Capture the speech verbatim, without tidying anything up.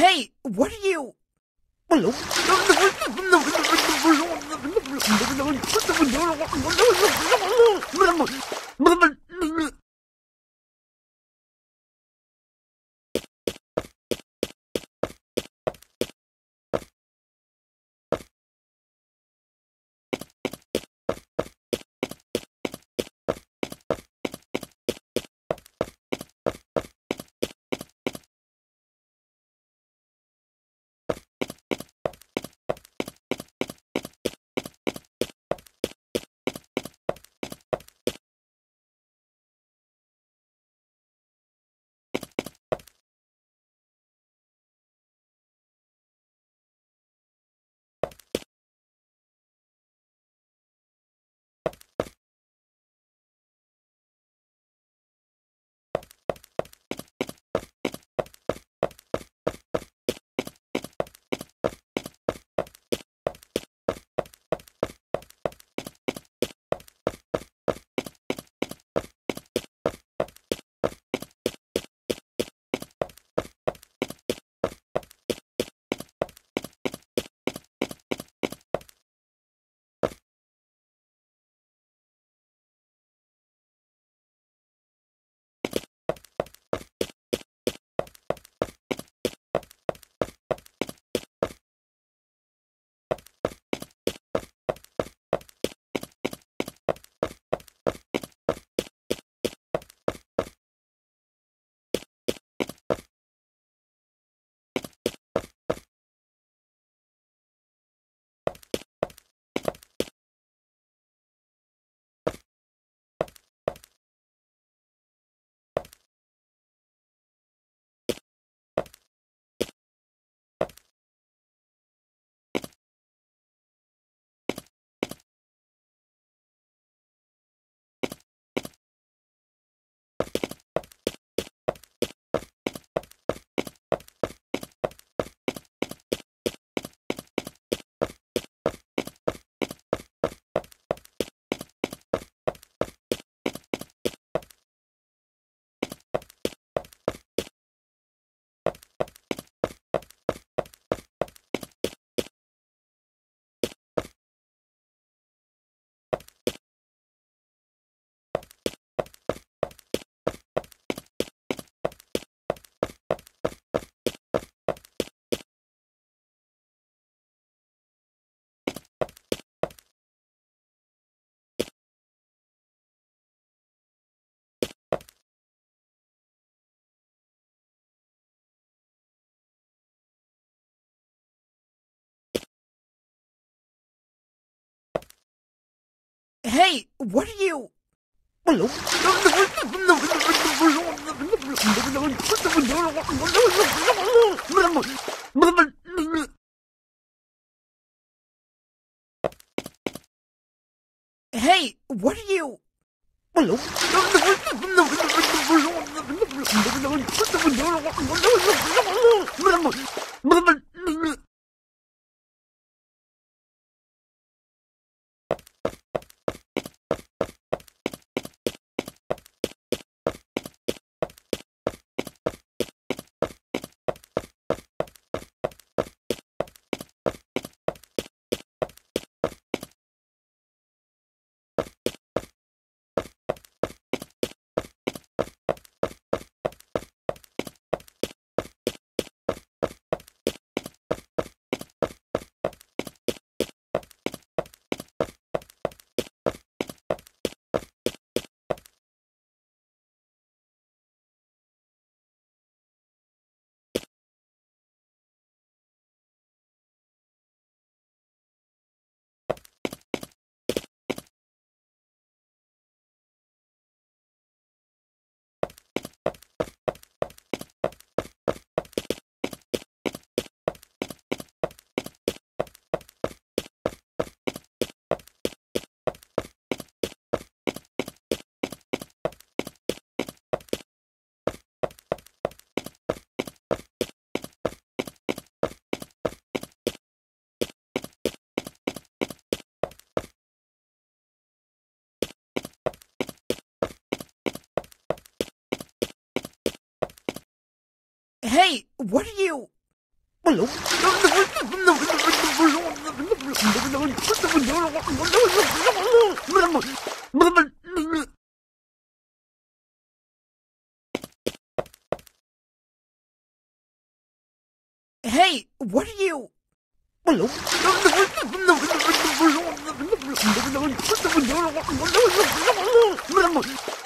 Hey, what are you? Hey, what are you? Hey, what are you? Hey, what are you? Hey, what are you?